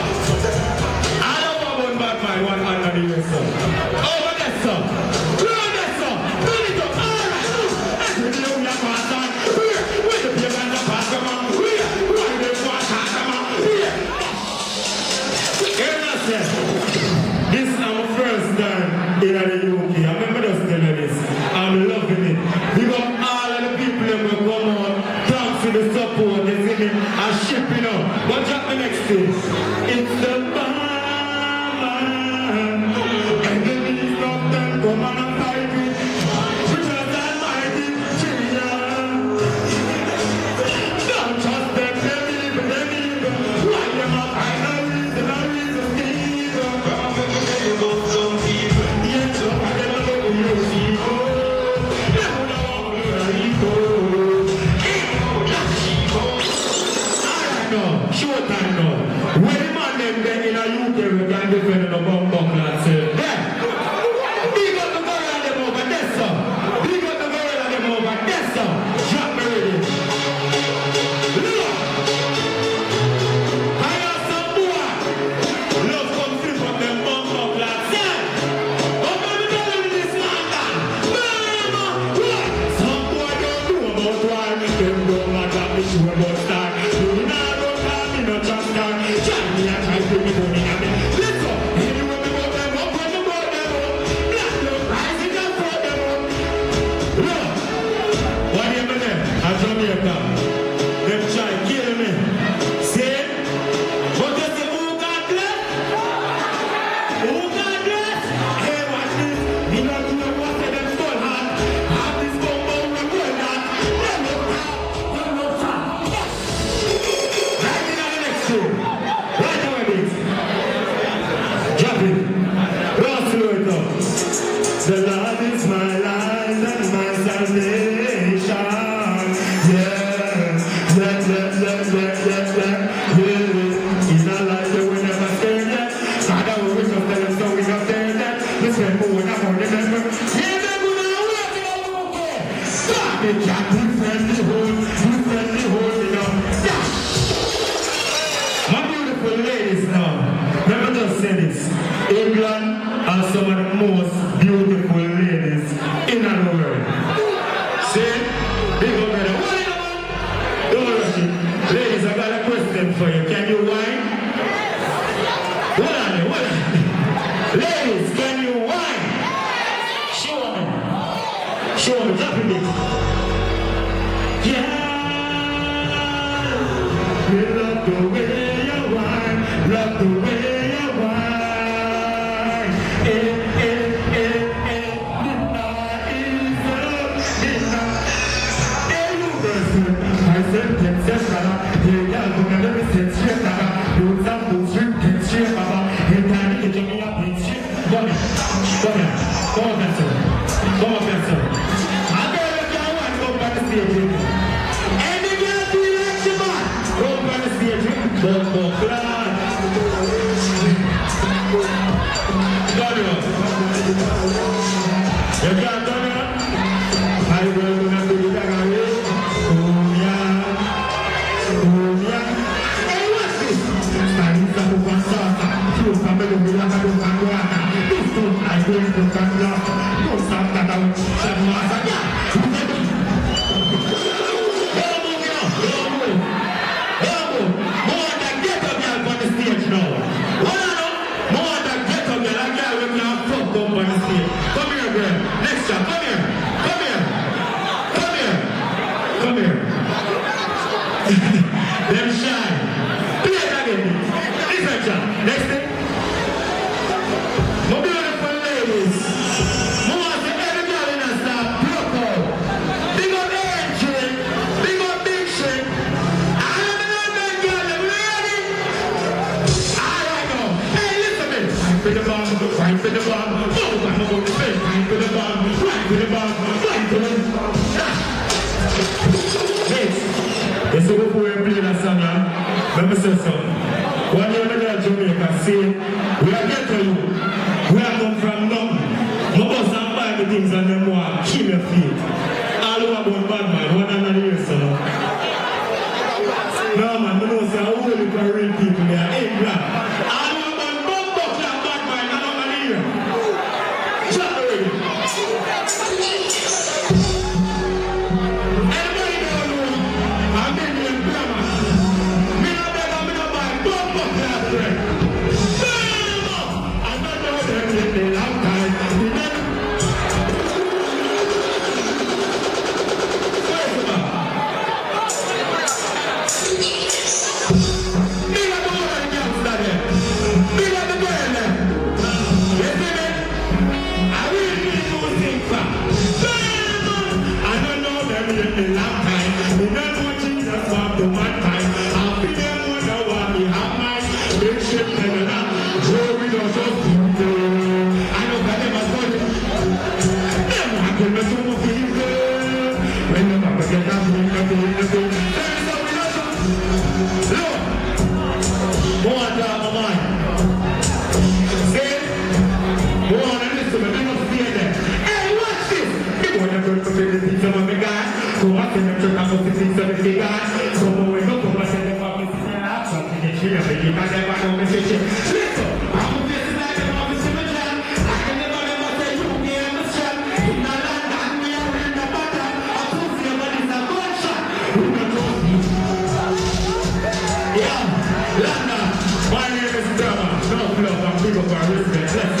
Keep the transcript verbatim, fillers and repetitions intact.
People, they are in black. Lana, my name is Dama. No love, I'm big up our respect.